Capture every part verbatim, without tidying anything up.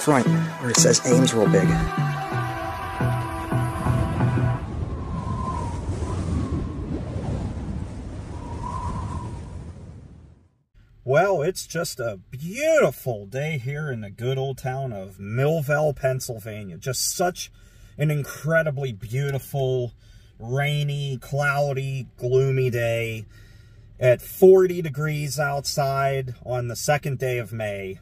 front where it says Ames real big. Well, it's just a beautiful day here in the good old town of Millvale, Pennsylvania. Just such an incredibly beautiful, rainy, cloudy, gloomy day at forty degrees outside on the second day of May.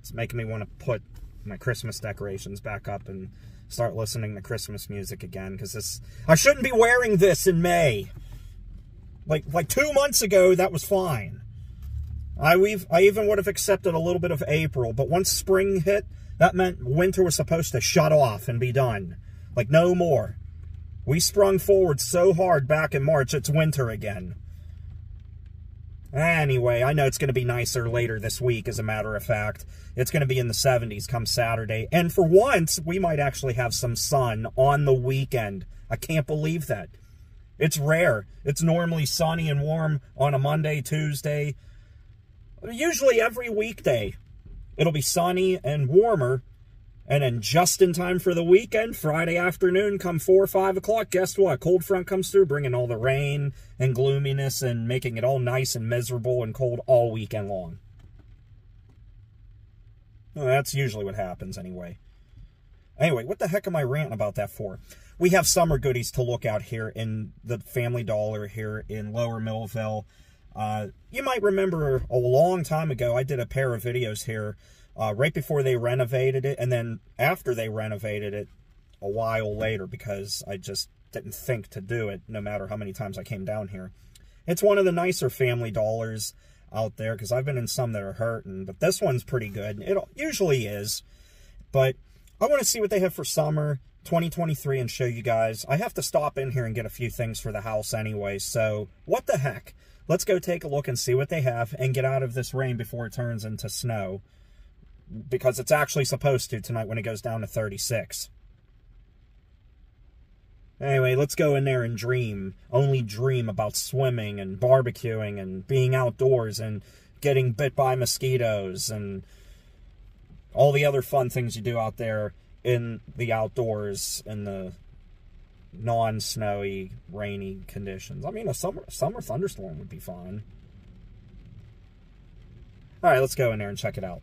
It's making me want to put my Christmas decorations back up and start listening to Christmas music again, because this I shouldn't be wearing this in May. Like, like two months ago, that was fine. I, we've, I even would have accepted a little bit of April, but once spring hit, that meant winter was supposed to shut off and be done. Like, no more. We sprung forward so hard back in March, it's winter again. Anyway, I know it's going to be nicer later this week, as a matter of fact. It's going to be in the seventies come Saturday. And for once, we might actually have some sun on the weekend. I can't believe that. It's rare. It's normally sunny and warm on a Monday, Tuesday. Usually every weekday, it'll be sunny and warmer. And then just in time for the weekend, Friday afternoon, come four or five o'clock, guess what? Cold front comes through, bringing all the rain and gloominess and making it all nice and miserable and cold all weekend long. Well, that's usually what happens anyway. Anyway, what the heck am I ranting about that for? We have summer goodies to look out here in the Family Dollar here in Lower Millville. Uh, you might remember a long time ago, I did a pair of videos here uh, right before they renovated it, and then after they renovated it a while later, because I just didn't think to do it no matter how many times I came down here. It's one of the nicer Family Dollars out there, because I've been in some that are hurting, but this one's pretty good. It usually is, but I want to see what they have for summer twenty twenty-three and show you guys. I have to stop in here and get a few things for the house anyway, so what the heck? Let's go take a look and see what they have and get out of this rain before it turns into snow, because it's actually supposed to tonight when it goes down to thirty-six. Anyway, let's go in there and dream. Only dream about swimming and barbecuing and being outdoors and getting bit by mosquitoes and all the other fun things you do out there in the outdoors in the non-snowy, rainy conditions. I mean, a summer, summer thunderstorm would be fun. All right, let's go in there and check it out.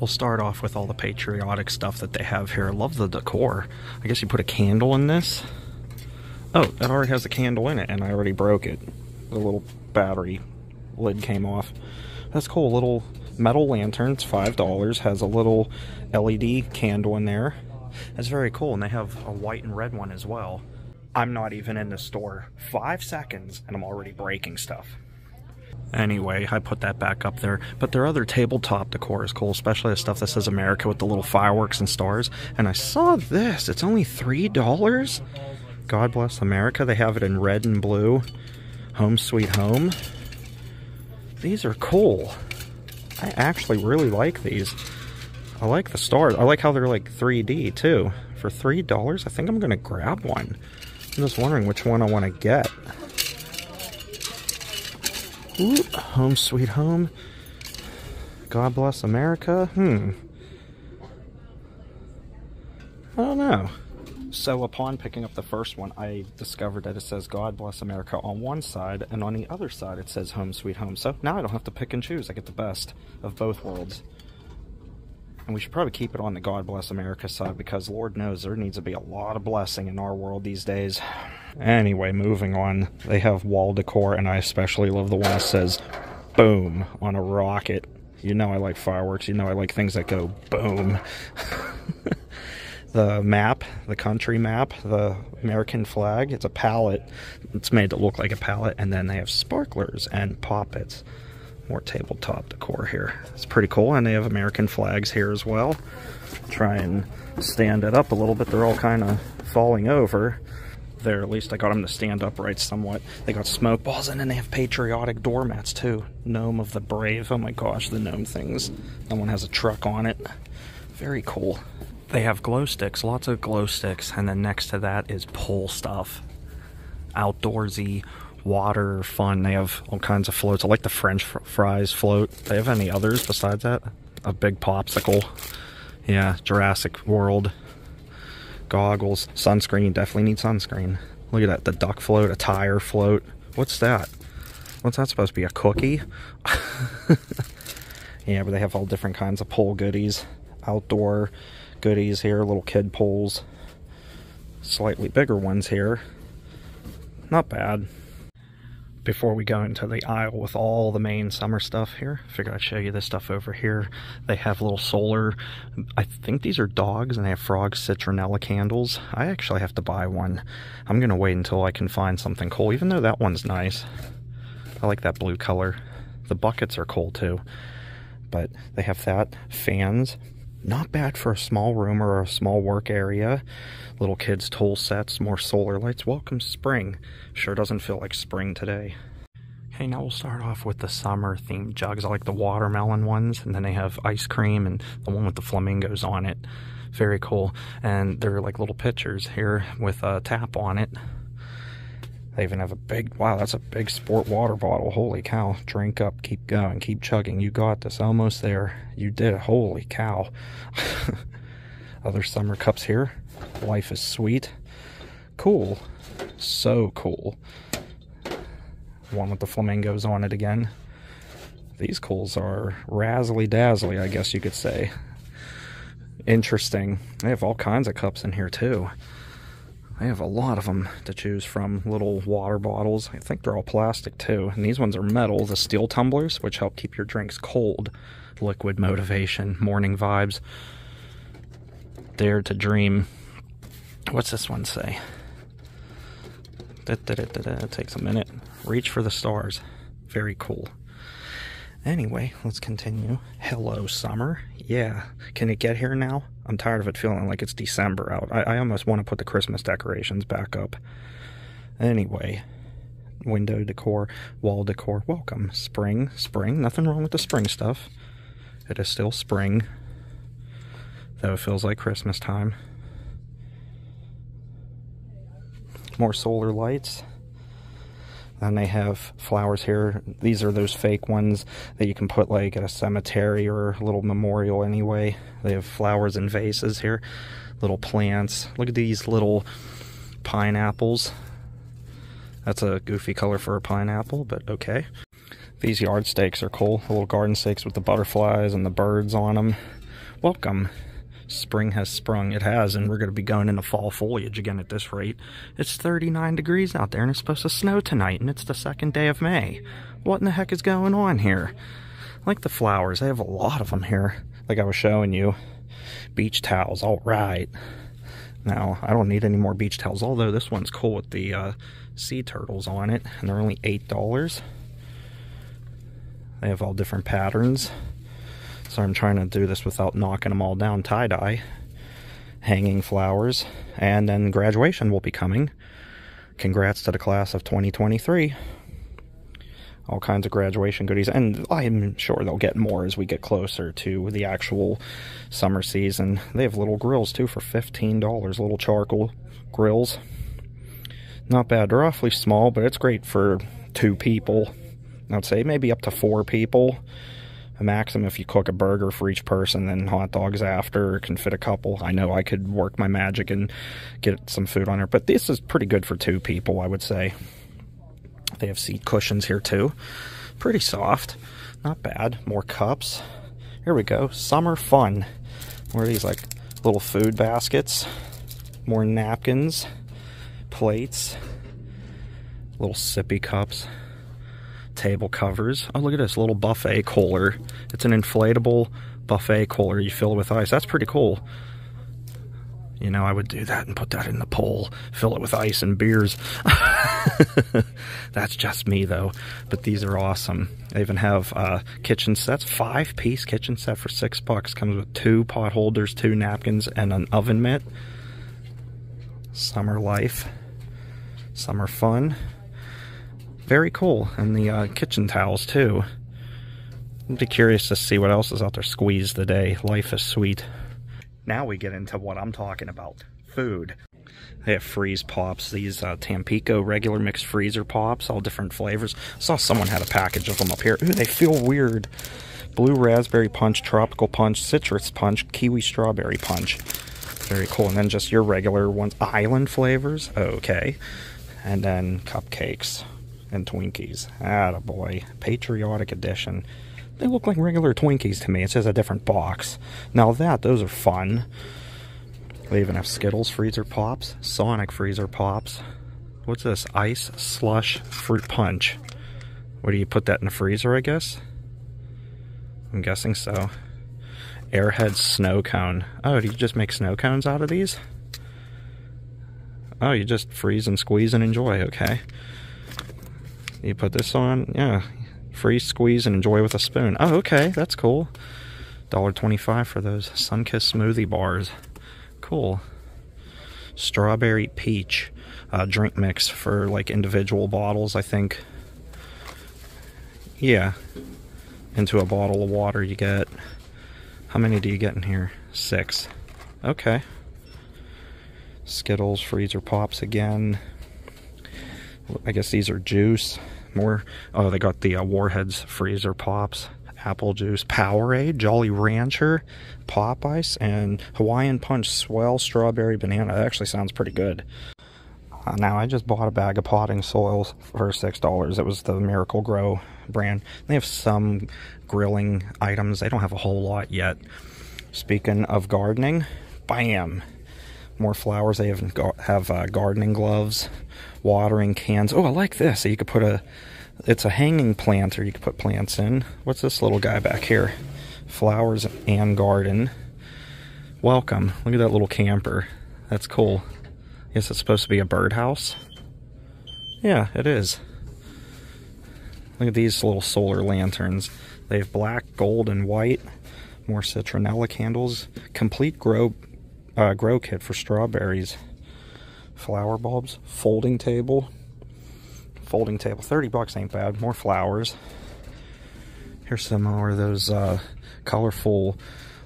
We'll start off with all the patriotic stuff that they have here. I love the decor. I guess you put a candle in this. Oh, it already has a candle in it, and I already broke it. The little battery lid came off. That's cool. Little metal lanterns, five dollars, has a little L E D candle in there. That's very cool, and they have a white and red one as well. I'm not even in the store five seconds, and I'm already breaking stuff. Anyway, I put that back up there, but their other tabletop decor is cool, especially the stuff that says America with the little fireworks and stars. And I saw this. It's only three dollars. God bless America. They have it in red and blue. Home sweet home. These are cool. I actually really like these. I like the stars. I like how they're like three D too. For three dollars, I think I'm going to grab one. I'm just wondering which one I want to get. Ooh, home sweet home. God bless America. Hmm. I don't know. So upon picking up the first one, I discovered that it says God bless America on one side, and on the other side it says home sweet home. So now I don't have to pick and choose. I get the best of both worlds. And we should probably keep it on the God bless America side, because Lord knows there needs to be a lot of blessing in our world these days. Anyway, moving on. They have wall decor, and I especially love the one that says boom on a rocket. You know I like fireworks. You know I like things that go boom. The map, the country map, the American flag. It's a palette. It's made to look like a palette. And then they have sparklers and poppets. More tabletop decor here. It's pretty cool. And they have American flags here as well. Try and stand it up a little bit. They're all kind of falling over. There, at least I got them to stand upright somewhat. They got smoke balls, and then they have patriotic doormats too. Gnome of the Brave. Oh my gosh, the gnome things. That one has a truck on it. Very cool. They have glow sticks, lots of glow sticks, and then next to that is pole stuff. Outdoorsy, water fun. They have all kinds of floats. I like the French fries float. Do they have any others besides that? A big popsicle. Yeah, Jurassic World. Goggles. Sunscreen. Definitely need sunscreen. Look at that. The duck float. A tire float. What's that? What's that supposed to be? A cookie? Yeah, but they have all different kinds of pole goodies. Outdoor goodies here. Little kid poles. Slightly bigger ones here. Not bad. Before we go into the aisle with all the main summer stuff here, I figured I'd show you this stuff over here. They have little solar, I think these are dogs, and they have frog citronella candles. I actually have to buy one. I'm gonna wait until I can find something cool, even though that one's nice. I like that blue color. The buckets are cool too. But they have that, fans. Not bad for a small room or a small work area. Little kids' tool sets, more solar lights. Welcome spring. Sure doesn't feel like spring today. Hey, now we'll start off with the summer themed jugs. I like the watermelon ones, and then they have ice cream and the one with the flamingos on it. Very cool. And they're like little pitchers here with a tap on it. They even have a big, wow, that's a big sport water bottle. Holy cow. Drink up. Keep going. Keep chugging. You got this. Almost there. You did. Holy cow. Other summer cups here. Life is sweet. Cool. So cool. One with the flamingos on it again. These cools are razzly-dazzly, I guess you could say. Interesting. They have all kinds of cups in here, too. I have a lot of them to choose from. Little water bottles. I think they're all plastic too. And these ones are metal. The steel tumblers, which help keep your drinks cold. Liquid motivation. Morning vibes. Dare to dream. What's this one say? Da, da, da, da, da. It takes a minute. Reach for the stars. Very cool. Anyway, let's continue. Hello, summer. Yeah. Can it get here now? I'm tired of it feeling like it's December out. I, I almost want to put the Christmas decorations back up. Anyway. Window decor. Wall decor. Welcome. Spring. Spring. Nothing wrong with the spring stuff. It is still spring. Though it feels like Christmas time. More solar lights. And they have flowers here. These are those fake ones that you can put like at a cemetery or a little memorial anyway. They have flowers in vases here. Little plants. Look at these little pineapples. That's a goofy color for a pineapple, but okay. These yard stakes are cool. The little garden stakes with the butterflies and the birds on them. Welcome. Spring has sprung. It has, and we're going to be going into fall foliage again at this rate. It's thirty-nine degrees out there, and it's supposed to snow tonight, and it's the second day of May. What in the heck is going on here? I like the flowers. They have a lot of them here, like I was showing you. Beach towels, all right. Now, I don't need any more beach towels, although this one's cool with the uh, sea turtles on it, and they're only eight dollars. They have all different patterns. So I'm trying to do this without knocking them all down. Tie-dye, hanging flowers, and then graduation will be coming. Congrats to the class of twenty twenty-three. All kinds of graduation goodies, and I'm sure they'll get more as we get closer to the actual summer season. They have little grills, too, for fifteen dollars, little charcoal grills. Not bad. They're awfully small, but it's great for two people. I'd say maybe up to four people. A maximum if you cook a burger for each person, then hot dogs after, can fit a couple. I know I could work my magic and get some food on there, but this is pretty good for two people, I would say. They have seat cushions here too. Pretty soft. Not bad. More cups. Here we go. Summer fun. What are these, like little food baskets? More napkins. Plates. Little sippy cups. Table covers. Oh, look at this little buffet cooler. It's an inflatable buffet cooler you fill with ice. That's pretty cool. You know, I would do that and put that in the pool. Fill it with ice and beers. That's just me, though. But these are awesome. They even have uh, kitchen sets. Five-piece kitchen set for six bucks. Comes with two pot holders, two napkins, and an oven mitt. Summer life. Summer fun. Very cool. And the uh, kitchen towels, too. I'd be curious to see what else is out there. Squeeze the day. Life is sweet. Now we get into what I'm talking about. Food. They have freeze pops, these uh, Tampico regular mixed freezer pops, all different flavors. I saw someone had a package of them up here. Ooh, they feel weird. Blue raspberry punch, tropical punch, citrus punch, kiwi strawberry punch. Very cool. And then just your regular ones. Island flavors. Okay. And then cupcakes and Twinkies. Attaboy. Patriotic edition. They look like regular Twinkies to me. It's just a different box. Now that, those are fun. They even have Skittles freezer pops, Sonic freezer pops. What's this? Ice slush fruit punch. What, do you put that in the freezer, I guess? I'm guessing so. Airhead snow cone. Oh, do you just make snow cones out of these? Oh, you just freeze and squeeze and enjoy, okay. You put this on, yeah. Freeze, squeeze, and enjoy with a spoon. Oh, okay, that's cool. one dollar twenty-five for those Sunkist smoothie bars. Cool. Strawberry peach uh, drink mix for like individual bottles, I think. Yeah. Into a bottle of water you get. How many do you get in here? Six. Okay. Skittles, freezer pops again. I guess these are juice. More. Oh, they got the uh, Warheads freezer pops. Apple juice, Powerade, Jolly Rancher, Pop Ice, and Hawaiian Punch Swell Strawberry Banana. That actually sounds pretty good. Uh, now, I just bought a bag of potting soils for six dollars. It was the Miracle-Gro brand. They have some grilling items. They don't have a whole lot yet. Speaking of gardening, bam! More flowers. They have, have uh, gardening gloves, watering cans. Oh, I like this. So you could put a... It's a hanging plant, or you can put plants in. What's this little guy back here? Flowers and garden. Welcome. Look at that little camper. That's cool. I guess it's supposed to be a birdhouse. Yeah, it is. Look at these little solar lanterns. They have black, gold, and white. More citronella candles. Complete grow, uh, grow kit for strawberries. Flower bulbs. Folding table. Folding table, thirty bucks ain't bad. More flowers. Here's some more of those uh, colorful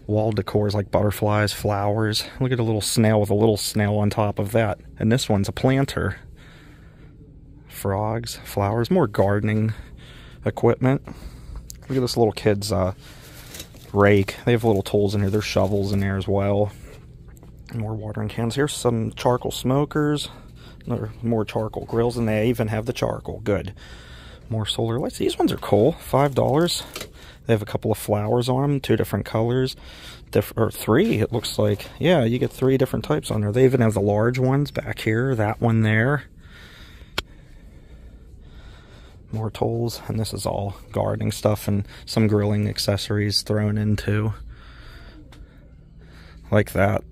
wall decors like butterflies, flowers. Look at a little snail with a little snail on top of that. And this one's a planter. Frogs, flowers, more gardening equipment. Look at this little kid's uh, rake. They have little tools in here. There's shovels in there as well. More watering cans. Here's some charcoal smokers. Or more charcoal grills, and they even have the charcoal. Good. More solar lights. These ones are cool. five dollars. They have a couple of flowers on them, two different colors. Diff or three, it looks like. Yeah, you get three different types on there. They even have the large ones back here, that one there. More tools, and this is all gardening stuff and some grilling accessories thrown in too. Like that.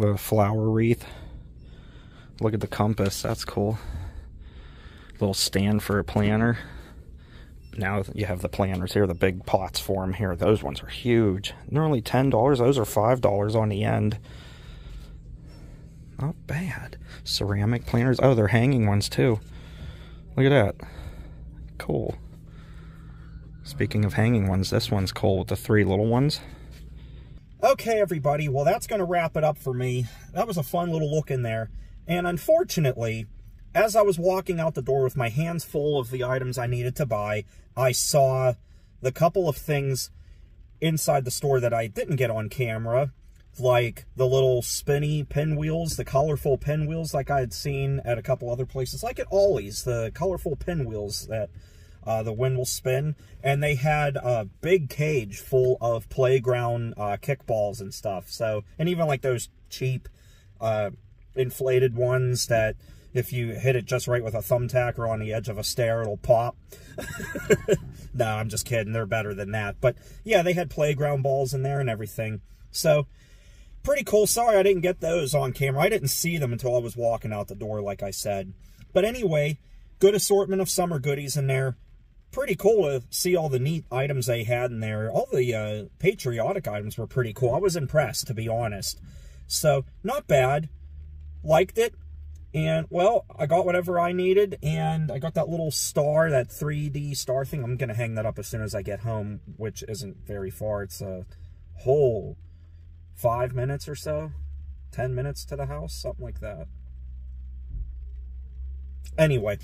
The flower wreath. Look at the compass. That's cool. Little stand for a planner. Now you have the planners here, the big pots for them here. Those ones are huge. They're only ten dollars. Those are five dollars on the end. Not bad. Ceramic planners. Oh, they're hanging ones too. Look at that. Cool. Speaking of hanging ones, this one's cool with the three little ones. Okay, everybody, well, that's going to wrap it up for me. That was a fun little look in there. And unfortunately, as I was walking out the door with my hands full of the items I needed to buy, I saw the couple of things inside the store that I didn't get on camera, like the little spinny pinwheels, the colorful pinwheels like I had seen at a couple other places, like at Ollie's, the colorful pinwheels that... Uh, the wind will spin, and they had a big cage full of playground uh, kickballs and stuff. So, and even like those cheap uh, inflated ones that if you hit it just right with a thumbtack or on the edge of a stair, it'll pop. No, I'm just kidding. They're better than that. But yeah, they had playground balls in there and everything. So pretty cool. Sorry I didn't get those on camera. I didn't see them until I was walking out the door, like I said. But anyway, good assortment of summer goodies in there. Pretty cool to see all the neat items they had in there. All the uh, patriotic items were pretty cool. I was impressed, to be honest. So, not bad. Liked it. And, well, I got whatever I needed. And I got that little star, that three D star thing. I'm going to hang that up as soon as I get home, which isn't very far. It's a whole five minutes or so. ten minutes to the house, something like that. Anyway,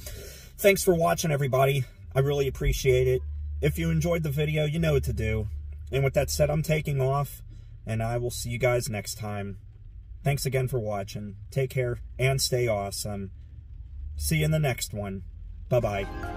thanks for watching, everybody. I really appreciate it. If you enjoyed the video, you know what to do. And with that said, I'm taking off, and I will see you guys next time. Thanks again for watching. Take care and stay awesome. See you in the next one. Bye-bye.